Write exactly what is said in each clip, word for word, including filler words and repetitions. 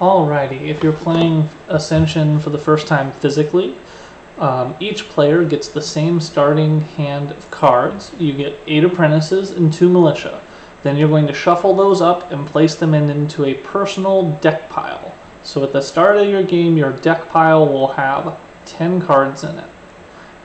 Alrighty, if you're playing Ascension for the first time physically, um, each player gets the same starting hand of cards. You get eight apprentices and two militia. Then you're going to shuffle those up and place them in into a personal deck pile. So at the start of your game, your deck pile will have ten cards in it.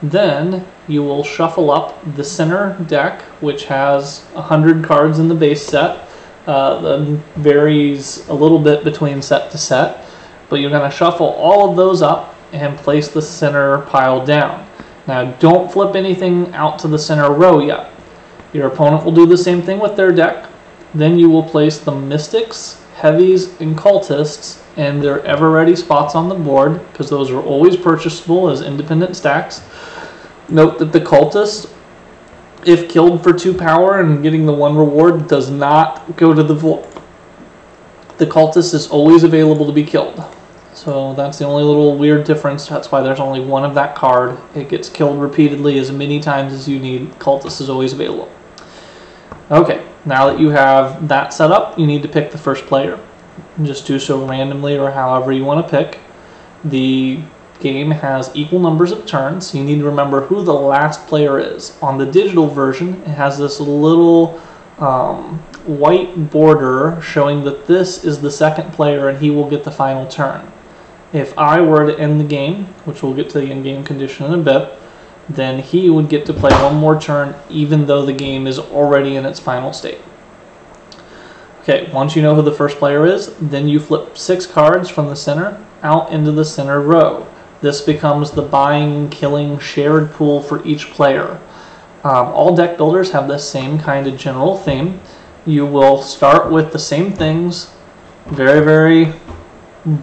Then you will shuffle up the center deck, which has one hundred cards in the base set. Uh, that varies a little bit between set to set, but you're going to shuffle all of those up and place the center pile down. Now don't flip anything out to the center row yet. Your opponent will do the same thing with their deck. Then you will place the Mystics, Heavies, and Cultists in their ever-ready spots on the board, because those are always purchasable as independent stacks. Note that the Cultists, if killed for two power and getting the one reward, does not go to the void. The Cultist is always available to be killed. So that's the only little weird difference. That's why there's only one of that card. It gets killed repeatedly as many times as you need. Cultist is always available. Okay, now that you have that set up, you need to pick the first player. Just do so randomly or however you want to pick. The game has equal numbers of turns, so you need to remember who the last player is. On the digital version, it has this little um, white border showing that this is the second player and he will get the final turn. If I were to end the game, which we'll get to the end game condition in a bit, then he would get to play one more turn even though the game is already in its final state. Okay, once you know who the first player is, then you flip six cards from the center out into the center row. This becomes the buying, killing, shared pool for each player. Um, all deck builders have the same kind of general theme. You will start with the same things, very, very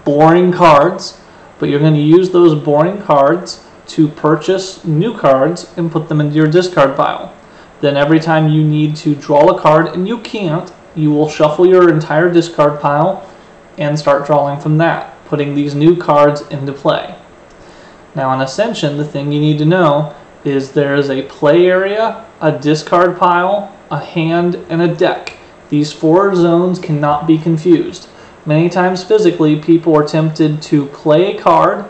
boring cards, but you're going to use those boring cards to purchase new cards and put them into your discard pile. Then every time you need to draw a card, and you can't, you will shuffle your entire discard pile and start drawing from that, putting these new cards into play. Now in Ascension, the thing you need to know is there is a play area, a discard pile, a hand, and a deck. These four zones cannot be confused. Many times physically, people are tempted to play a card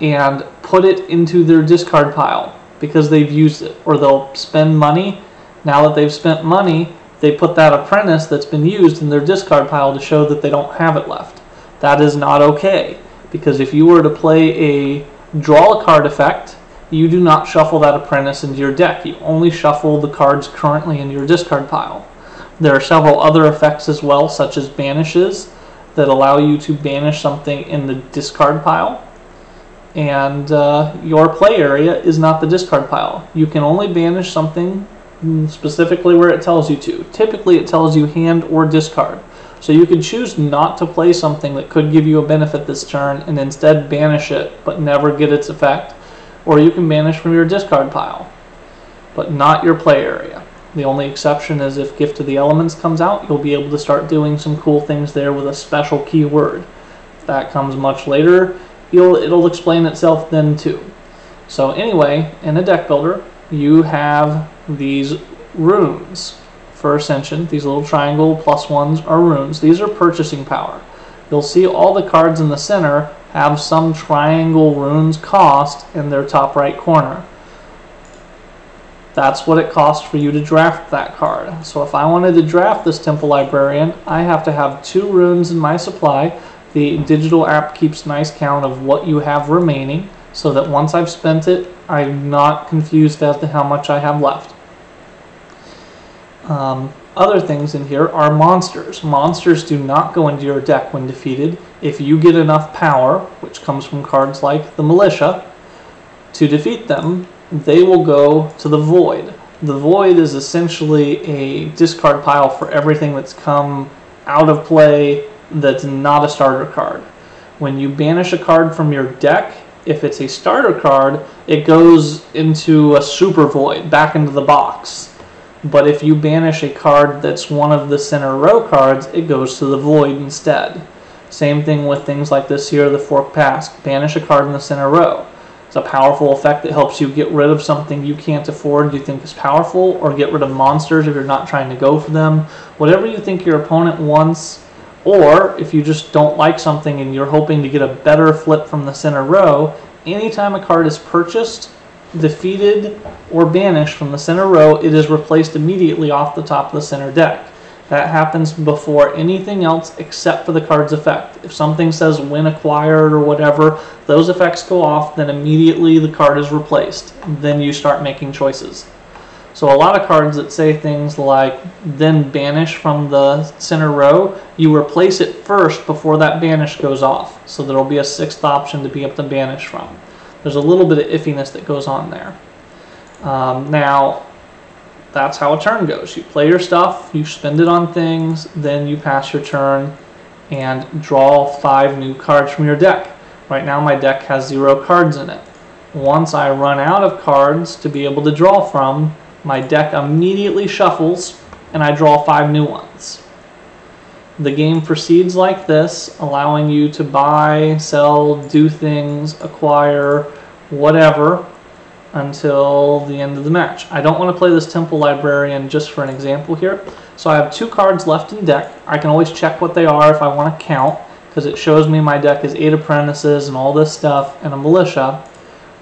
and put it into their discard pile because they've used it, or they'll spend money. Now that they've spent money, they put that apprentice that's been used in their discard pile to show that they don't have it left. That is not okay, because if you were to play a draw a card effect, you do not shuffle that apprentice into your deck. You only shuffle the cards currently in your discard pile. There are several other effects as well, such as banishes, that allow you to banish something in the discard pile. And uh, your play area is not the discard pile. You can only banish something specifically where it tells you to. Typically it tells you hand or discard. So you can choose not to play something that could give you a benefit this turn and instead banish it but never get its effect, or you can banish from your discard pile, but not your play area. The only exception is if Gift of the Elements comes out, you'll be able to start doing some cool things there with a special keyword. That comes much later. It'll, it'll explain itself then too. So anyway, in a deck builder, you have these runes. For Ascension, these little triangle plus ones are runes. These are purchasing power. You'll see all the cards in the center have some triangle runes cost in their top right corner. That's what it costs for you to draft that card. So if I wanted to draft this Temple Librarian, I have to have two runes in my supply. The digital app keeps nice count of what you have remaining, so that once I've spent it, I'm not confused as to how much I have left. Um, other things in here are monsters. Monsters do not go into your deck when defeated. If you get enough power, which comes from cards like the Militia, to defeat them, they will go to the Void. The Void is essentially a discard pile for everything that's come out of play that's not a starter card. When you banish a card from your deck, if it's a starter card, it goes into a Super Void, back into the box. But if you banish a card that's one of the center row cards, it goes to the Void instead. Same thing with things like this here, the Fork Pass. Banish a card in the center row. It's a powerful effect that helps you get rid of something you can't afford you think is powerful, or get rid of monsters if you're not trying to go for them. Whatever you think your opponent wants, Or if you just don't like something and you're hoping to get a better flip from the center row, anytime a card is purchased, defeated, or banished from the center row, it is replaced immediately off the top of the center deck. That happens before anything else except for the card's effect. If something says when acquired or whatever, those effects go off, then immediately the card is replaced. Then you start making choices. So a lot of cards that say things like then banish from the center row, you replace it first before that banish goes off. So there will be a sixth option to be able to banish from. There's a little bit of iffiness that goes on there. Um, now, that's how a turn goes. You play your stuff, you spend it on things, then you pass your turn and draw five new cards from your deck. Right now my deck has zero cards in it. Once I run out of cards to be able to draw from, my deck immediately shuffles and I draw five new ones. The game proceeds like this, allowing you to buy, sell, do things, acquire, whatever, until the end of the match. I don't want to play this Temple Librarian just for an example here. So I have two cards left in deck. I can always check what they are if I want to count, because it shows me my deck is eight apprentices and all this stuff and a militia.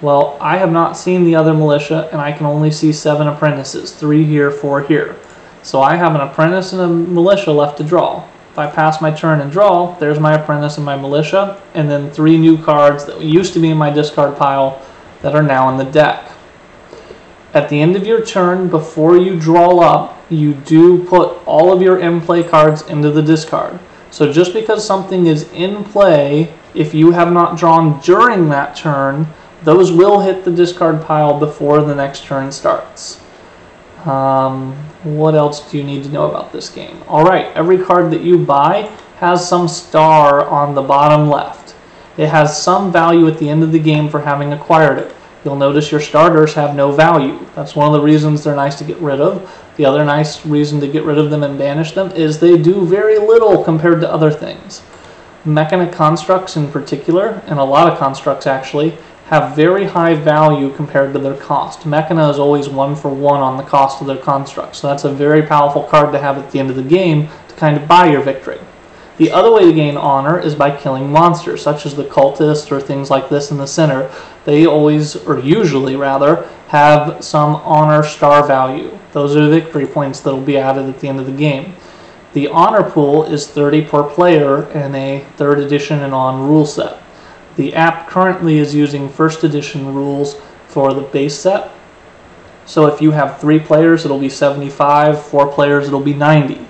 Well, I have not seen the other militia, and I can only see seven apprentices, three here, four here. So I have an apprentice and a militia left to draw. If I pass my turn and draw, there's my apprentice and my militia, and then three new cards that used to be in my discard pile that are now in the deck. At the end of your turn, before you draw up, you do put all of your in-play cards into the discard. So just because something is in play, if you have not drawn during that turn, those will hit the discard pile before the next turn starts. Um, what else do you need to know about this game? Alright, every card that you buy has some star on the bottom left. It has some value at the end of the game for having acquired it. You'll notice your starters have no value. That's one of the reasons they're nice to get rid of. The other nice reason to get rid of them and banish them is they do very little compared to other things. Mechana constructs in particular, and a lot of constructs actually, have very high value compared to their cost. Mechana is always one for one on the cost of their construct, so that's a very powerful card to have at the end of the game to kind of buy your victory. The other way to gain honor is by killing monsters, such as the Cultists or things like this in the center. They always, or usually rather, have some honor star value. Those are victory points that will be added at the end of the game. The honor pool is thirty per player in a third edition and on rule set. The app currently is using first edition rules for the base set. So if you have three players, it'll be seventy-five, four players, it'll be ninety.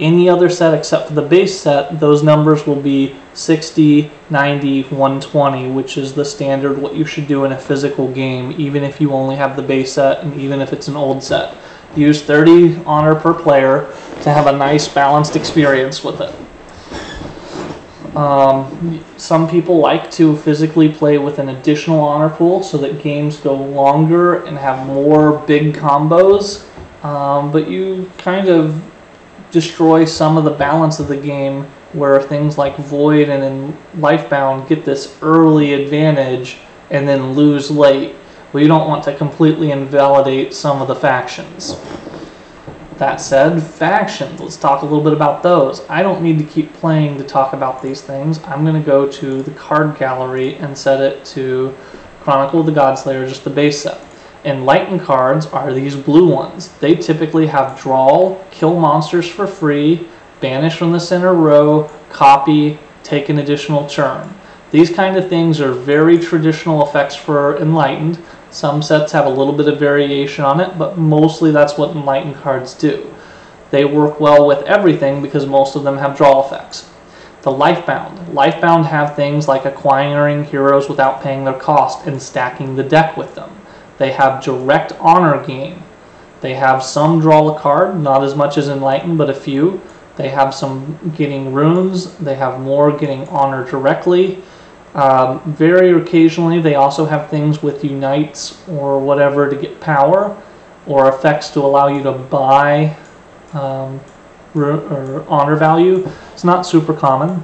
Any other set except for the base set, those numbers will be sixty, ninety, one twenty, which is the standard what you should do in a physical game, even if you only have the base set and even if it's an old set. Use thirty honor per player to have a nice balanced experience with it. Um, some people like to physically play with an additional honor pool so that games go longer and have more big combos, um, but you kind of destroy some of the balance of the game where things like Void and in Lifebound get this early advantage and then lose late. Well, you don't want to completely invalidate some of the factions. That said, factions. Let's talk a little bit about those. I don't need to keep playing to talk about these things. I'm going to go to the card gallery and set it to Chronicle of the Godslayer, just the base set. Enlightened cards are these blue ones. They typically have draw, kill monsters for free, banish from the center row, copy, take an additional turn. These kind of things are very traditional effects for Enlightened. Some sets have a little bit of variation on it, but mostly that's what Enlightened cards do. They work well with everything because most of them have draw effects. The Lifebound. Lifebound have things like acquiring heroes without paying their cost and stacking the deck with them. They have direct honor gain. They have some draw a card, not as much as Enlightened, but a few. They have some getting runes. They have more getting honor directly. Um, very occasionally they also have things with Unites or whatever to get power or effects to allow you to buy um, or honor value. It's not super common.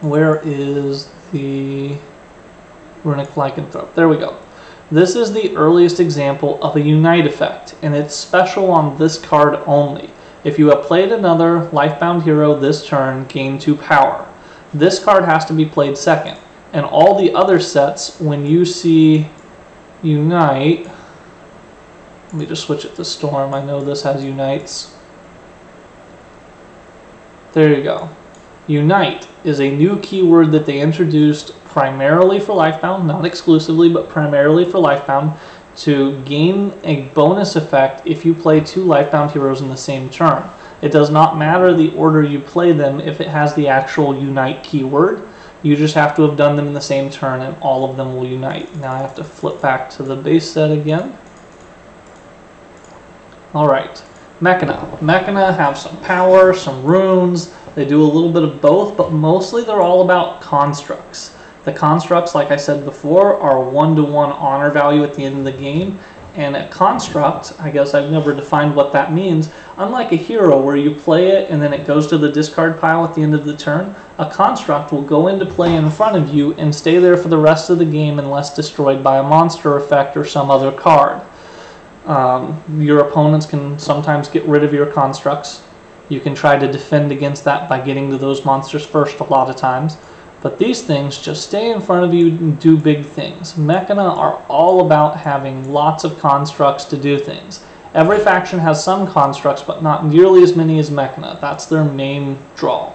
Where is the Runic Lycanthrope? There we go. This is the earliest example of a Unite effect, and it's special on this card only. If you have played another Lifebound hero this turn, gain two power. This card has to be played second. And all the other sets, when you see Unite, let me just switch it to Storm, I know this has Unites. There you go. Unite is a new keyword that they introduced primarily for Lifebound, not exclusively, but primarily for Lifebound, to gain a bonus effect if you play two Lifebound heroes in the same turn. It does not matter the order you play them if it has the actual Unite keyword. You just have to have done them in the same turn and all of them will unite. Now I have to flip back to the base set again. Alright, Mechana. Mechana have some power, some runes, they do a little bit of both, but mostly they're all about constructs. The constructs, like I said before, are one-to-one honor value at the end of the game, and a construct, I guess I've never defined what that means, unlike a hero where you play it and then it goes to the discard pile at the end of the turn, a construct will go into play in front of you and stay there for the rest of the game unless destroyed by a monster effect or some other card. Um, your opponents can sometimes get rid of your constructs. You can try to defend against that by getting to those monsters first a lot of times. But these things just stay in front of you and do big things. Mechana are all about having lots of constructs to do things. Every faction has some constructs, but not nearly as many as Mechana. That's their main draw.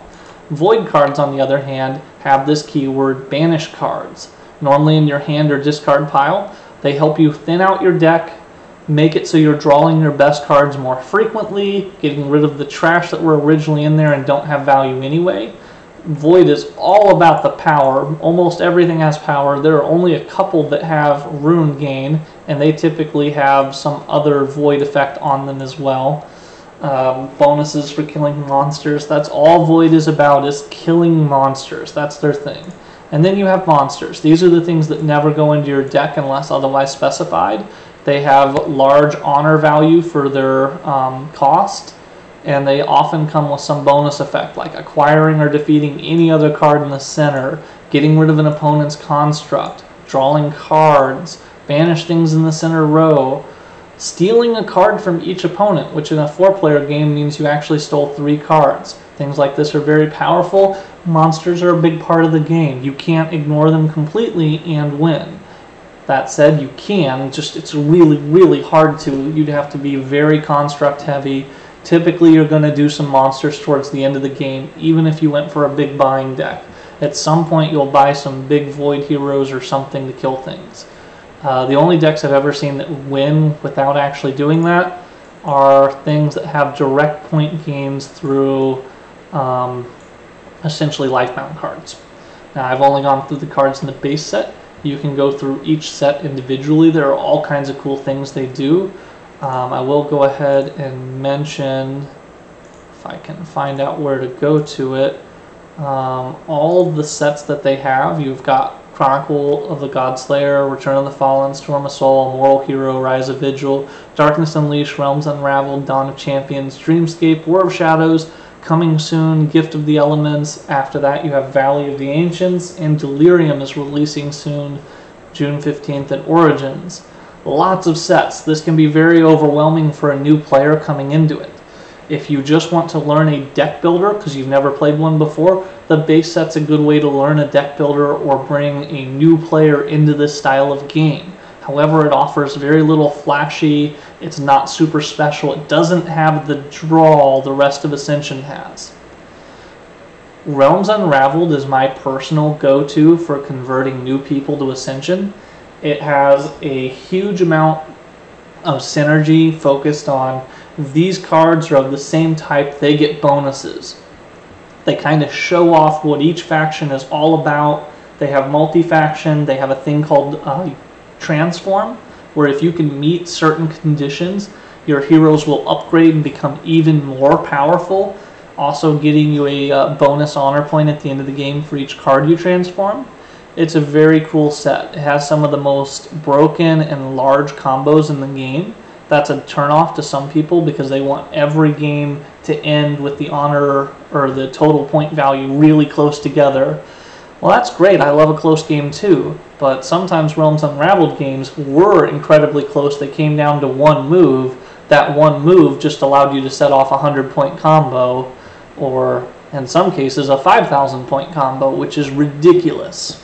Void cards, on the other hand, have this keyword, banish cards. Normally in your hand or discard pile, they help you thin out your deck, make it so you're drawing your best cards more frequently, getting rid of the trash that were originally in there and don't have value anyway. Void is all about the power. Almost everything has power. There are only a couple that have rune gain, and they typically have some other void effect on them as well. Um, bonuses for killing monsters. That's all Void is about, is killing monsters. That's their thing. And then you have monsters. These are the things that never go into your deck unless otherwise specified. They have large honor value for their um, cost, and they often come with some bonus effect, like acquiring or defeating any other card in the center, getting rid of an opponent's construct, drawing cards, banish things in the center row, stealing a card from each opponent, which in a four-player game means you actually stole three cards. Things like this are very powerful. Monsters are a big part of the game. You can't ignore them completely and win. That said, you can, just it's really, really hard to. You'd have to be very construct-heavy. Typically, you're going to do some monsters towards the end of the game, even if you went for a big buying deck. At some point, you'll buy some big Void heroes or something to kill things. Uh, the only decks I've ever seen that win without actually doing that are things that have direct point gains through um, essentially Lifebound cards. Now, I've only gone through the cards in the base set. You can go through each set individually. There are all kinds of cool things they do. Um, I will go ahead and mention, if I can find out where to go to it, um, all the sets that they have. You've got Chronicle of the Godslayer, Return of the Fallen, Storm of Souls, Immortal Hero, Rise of Vigil, Darkness Unleashed, Realms Unraveled, Dawn of Champions, Dreamscape, War of Shadows, coming soon, Gift of the Elements. After that you have Valley of the Ancients, and Delirium is releasing soon, June fifteenth, and Origins. Lots of sets. This can be very overwhelming for a new player coming into it. If you just want to learn a deck builder because you've never played one before, the base set's a good way to learn a deck builder or bring a new player into this style of game. However, it offers very little flashy, it's not super special, it doesn't have the draw the rest of Ascension has. Realms Unraveled is my personal go-to for converting new people to Ascension. It has a huge amount of synergy focused on these cards are of the same type, they get bonuses. They kind of show off what each faction is all about. They have multi-faction, they have a thing called uh, Transform, where if you can meet certain conditions, your heroes will upgrade and become even more powerful, also getting you a uh, bonus honor point at the end of the game for each card you transform. It's a very cool set. It has some of the most broken and large combos in the game. That's a turnoff to some people because they want every game to end with the honor or the total point value really close together. Well, that's great, I love a close game too, but sometimes Realms Unraveled games were incredibly close. They came down to one move, that one move just allowed you to set off a hundred point combo, or in some cases a five thousand point combo, which is ridiculous.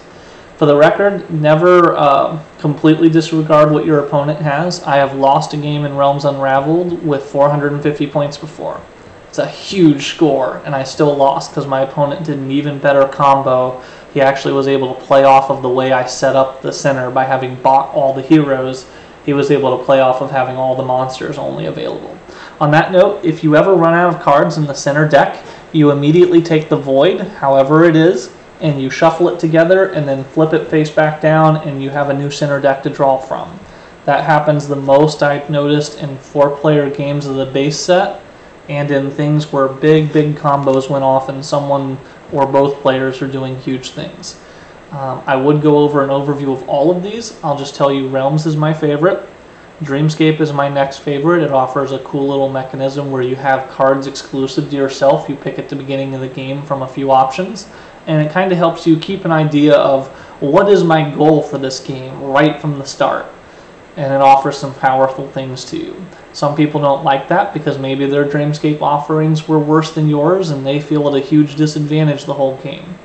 For the record, never uh, completely disregard what your opponent has. I have lost a game in Realms Unraveled with four hundred fifty points before. It's a huge score, and I still lost because my opponent did an even better combo. He actually was able to play off of the way I set up the center by having bought all the heroes. He was able to play off of having all the monsters only available. On that note, if you ever run out of cards in the center deck, you immediately take the void, however it is, and you shuffle it together and then flip it face back down and you have a new center deck to draw from. That happens the most I've noticed in four player games of the base set, and in things where big, big combos went off and someone or both players are doing huge things. Um, I would go over an overview of all of these. I'll just tell you Realms is my favorite. Dreamscape is my next favorite. It offers a cool little mechanism where you have cards exclusive to yourself. You pick at the beginning of the game from a few options, and it kind of helps you keep an idea of what is my goal for this game right from the start. And it offers some powerful things to you. Some people don't like that because maybe their Dreamscape offerings were worse than yours and they feel at a huge disadvantage the whole game.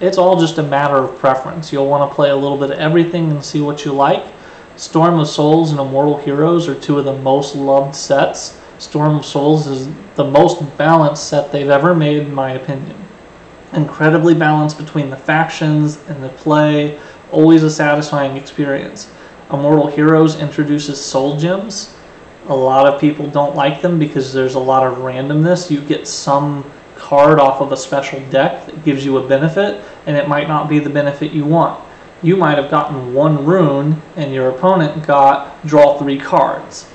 It's all just a matter of preference. You'll want to play a little bit of everything and see what you like. Storm of Souls and Immortal Heroes are two of the most loved sets. Storm of Souls is the most balanced set they've ever made, in my opinion. Incredibly balanced between the factions and the play, always a satisfying experience. Immortal Heroes introduces soul gems. A lot of people don't like them because there's a lot of randomness. You get some card off of a special deck that gives you a benefit, and it might not be the benefit you want. You might have gotten one rune, and your opponent got draw three cards.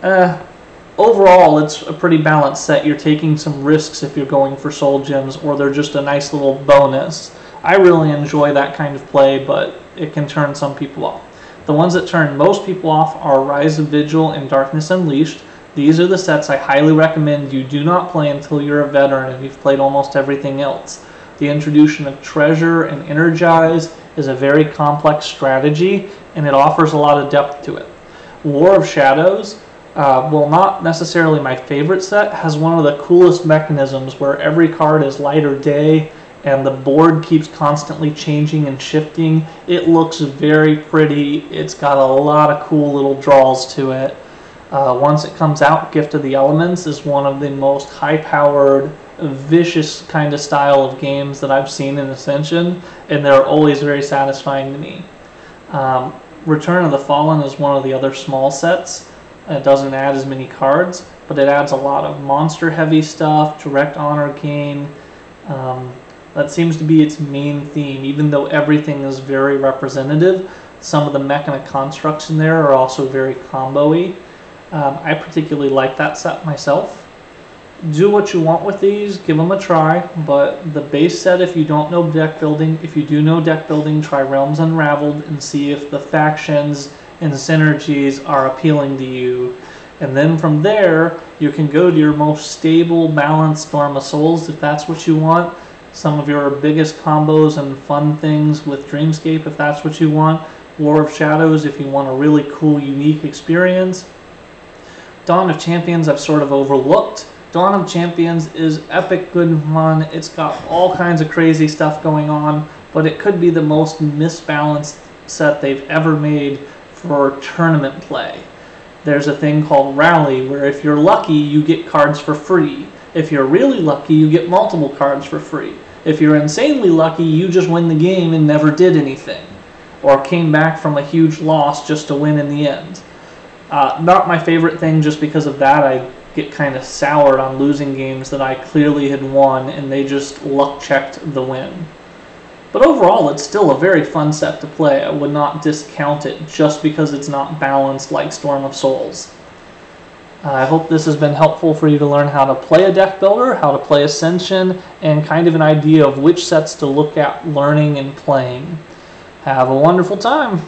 Uh, overall, it's a pretty balanced set. You're taking some risks if you're going for soul gems, or they're just a nice little bonus. I really enjoy that kind of play, but it can turn some people off. The ones that turn most people off are Rise of Vigil and Darkness Unleashed. These are the sets I highly recommend you do not play until you're a veteran and you've played almost everything else. The introduction of Treasure and Energize is a very complex strategy, and it offers a lot of depth to it. War of Shadows, uh, while not necessarily my favorite set, has one of the coolest mechanisms where every card is light or day, and the board keeps constantly changing and shifting. It looks very pretty. It's got a lot of cool little draws to it. Uh, once it comes out, Gift of the Elements is one of the most high-powered, vicious kind of style of games that I've seen in Ascension, and they're always very satisfying to me. Um, Return of the Fallen is one of the other small sets. It doesn't add as many cards, but it adds a lot of monster-heavy stuff, direct honor gain. Um, That seems to be its main theme, even though everything is very representative. Some of the mechanic constructs in there are also very combo-y. Um, I particularly like that set myself. Do what you want with these, give them a try, but the base set, if you don't know deck building, if you do know deck building, try Realms Unraveled and see if the factions and synergies are appealing to you. And then from there, you can go to your most stable, balanced Storm of Souls if that's what you want. Some of your biggest combos and fun things with Dreamscape if that's what you want. War of Shadows if you want a really cool, unique experience. Dawn of Champions I've sort of overlooked. Dawn of Champions is epic good fun. It's got all kinds of crazy stuff going on, but it could be the most misbalanced set they've ever made for tournament play. There's a thing called Rally where if you're lucky you get cards for free. If you're really lucky, you get multiple cards for free. If you're insanely lucky, you just win the game and never did anything, or came back from a huge loss just to win in the end. Uh, not my favorite thing, just because of that I get kind of soured on losing games that I clearly had won and they just luck checked the win. But overall, it's still a very fun set to play. I would not discount it just because it's not balanced like Storm of Souls. Uh, I hope this has been helpful for you to learn how to play a deck builder, how to play Ascension, and kind of an idea of which sets to look at learning and playing. Have a wonderful time!